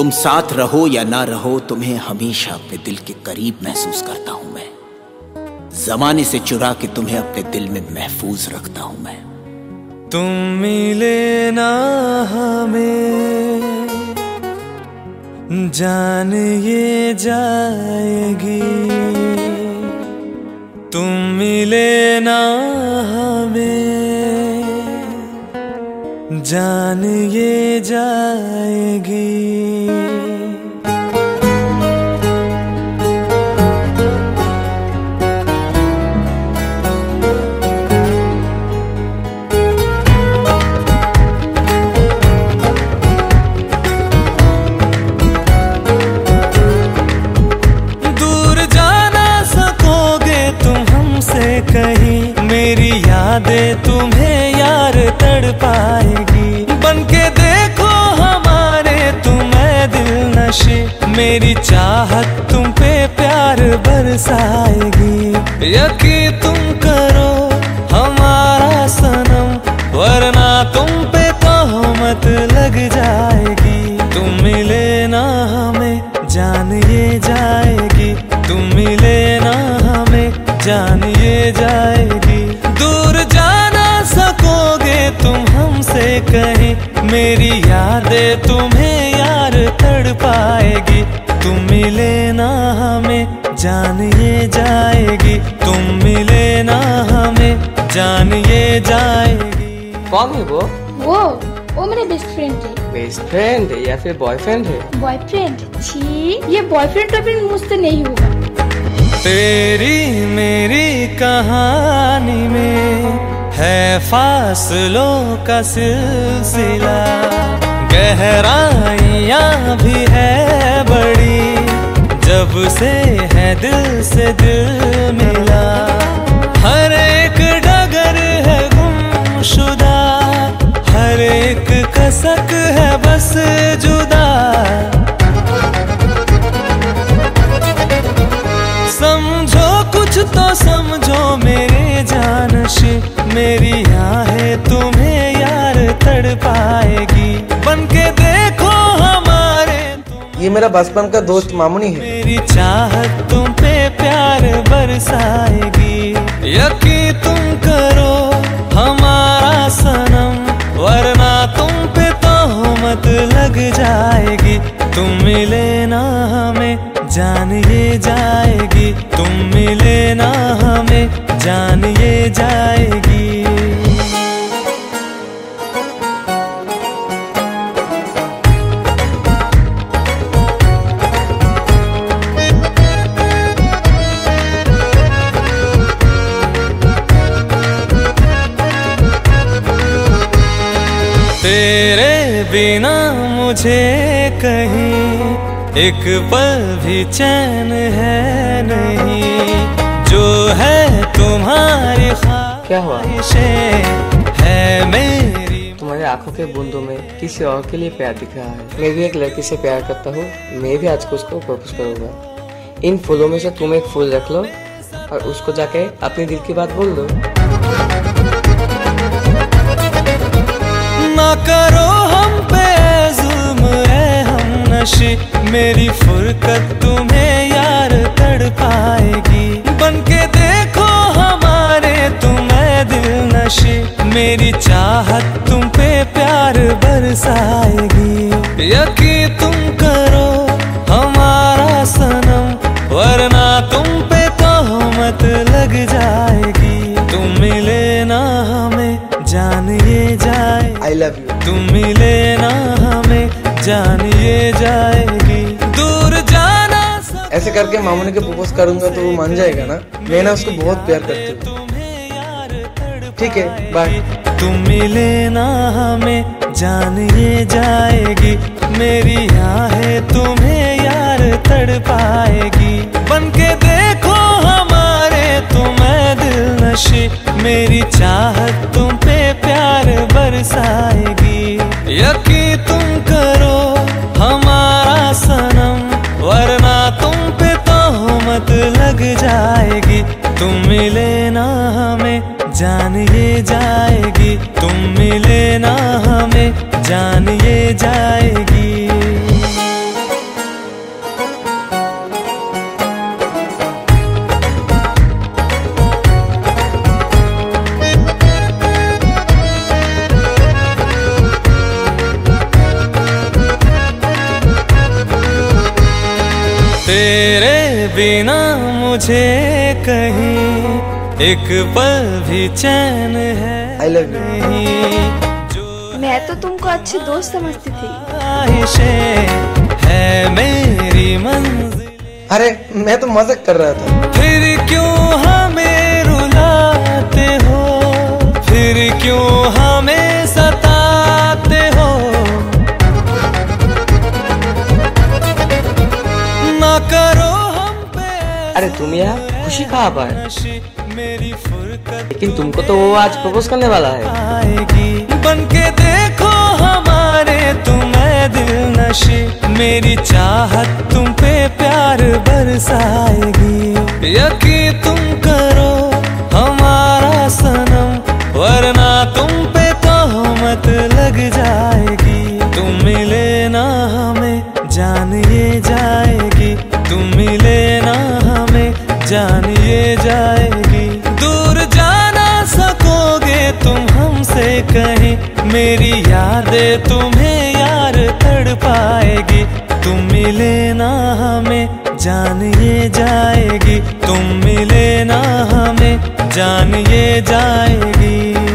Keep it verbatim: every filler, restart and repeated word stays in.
तुम साथ रहो या ना रहो, तुम्हें हमेशा अपने दिल के करीब महसूस करता हूं मैं। जमाने से चुरा के तुम्हें अपने दिल में महफूज रखता हूं मैं। तुम मिले ना हमें जान ये जाएगी, तुम मिले ना हमें जान ये जाएगी। कहीं मेरी यादें तुम्हें यार तड़ पाएगी, बनके देखो हमारे तुम्हें दिल नशे, मेरी चाहत तुम पे प्यार बरसाएगी। यकीन तुम करो हमारा सनम, वरना तुम पे तोहमत लग जाएगी। तुम मिले ना हमें जान ये जाएगी, तुम मिले ना हमें जान ये जाएगी। दूर जाना सकोगे तुम हमसे कहीं, मेरी यादें तुम्हें यार तड़ पाएगी। तुम मिले ना हमें जान ये जाएगी, तुम मिले ना हमें जान ये जाएगी। कौन है वो? वो वो मेरे बेस्ट फ्रेंड है। बेस्ट फ्रेंड या फिर बॉयफ्रेंड है? बॉयफ्रेंड? छी, ये बॉयफ्रेंड का भी मुझसे नहीं होगा। तेरी मेरी कहानी में है फासलों का सिलसिला, गहराइयाँ भी है बड़ी, जब से है दिल से दिल मिला। हर एक डगर है गुमशुदा, हर एक कसक है बस जुदा। समझो कुछ तो समझो मेरे जानशी, मेरी आहें तुम्हें यार तड़ पाएगी, बनके देखो हमारे। ये मेरा बचपन का दोस्त मामुनी है। मेरी चाहत तुम पे प्यार बरसाएगी। यकीन तुम करो हमारा सनम, वरना तुम पे तोहमत लग जाएगी। तुम मिले ना हमें जान ये जाएगी, तुम मिले ना हमें जान ये जाएगी। तेरे बिना मुझे कहीं एक पल भी चैन है नहीं, जो है तुम्हारी ख्वाहिशें है मेरी। तुम्हारी आंखों के बूंदों में किसी और के लिए प्यार दिख रहा है। मैं भी एक लड़की से प्यार करता हूँ, मैं भी आज को उसको प्रपोज करूँगा। इन फूलों में से तुम एक फूल रख लो और उसको जाके अपने दिल की बात बोल दो। ना करो हम पे जुल्म मेरी फुरकत, तुम्हें यार तड़ पाएगी, बनके देखो हमारे तुम्हें दिल नशे, मेरी चाहत तुम पे प्यार बरसाएगी। यकीन तुम करो हमारा सनम, वरना तुम पे तोहमत लग जाएगी। तुम मिले ना हमें जान ये जाए। I love you. तुम मिले ना हमें जान ये जाएगी। दूर जाना ऐसे करके मामूनी के प्रपोज करूंगा तो वो मान जाएगा ना। मैं ना उसको बहुत प्यार करती हूँ। ठीक है, बाय। तुम मिले ना हमें जान ये जाएगी, मेरी आहें तुम्हें यार तड़ पाएगी, बनके देखो हमारे तुम्हें दिल नशे, मेरी चाहत तुम पे प्यार बरसाएगी। यकीन तुम करो हमारा सनम, वरना तुम पे तोहमत लग जाएगी। तुम मिले ना हमें जान ये जाएगी, तुम मिले ना हमें जान ये जाएगी। तेरे बिना मुझे कहीं एक पल भी चैन है नहीं। मैं तो तुमको अच्छे दोस्त समझती थी। है मेरी मंजिल। अरे मैं तो मजाक कर रहा था। फिर क्यों हमें रुलाते हो, फिर क्यों हमें सताते हो, ना करो हम पे। अरे तुम यहाँ खुशी कहाँ पर? लेकिन तुमको तो वो आज प्रपोज करने वाला है। बनके देखो हमारे तुम्हें दिल नशे, मेरी चाहत तुम पे प्यार बरसाएगी। यकीन तुम करो हमारा सनम, वरना तुम पे तोहमत लग जाएगी। तुम मिले ना हमें जान ये जाएगी, तुम मिले ना हमें जान ये जाएगी। कहीं मेरी यादें तुम्हें यार तड़पाएगी, तुम मिले ना हमें जान ये जाएगी, तुम मिले ना हमें जान ये जाएगी।